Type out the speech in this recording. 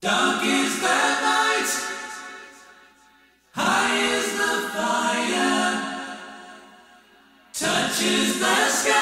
Dark is the night, high is the fire, touches the sky.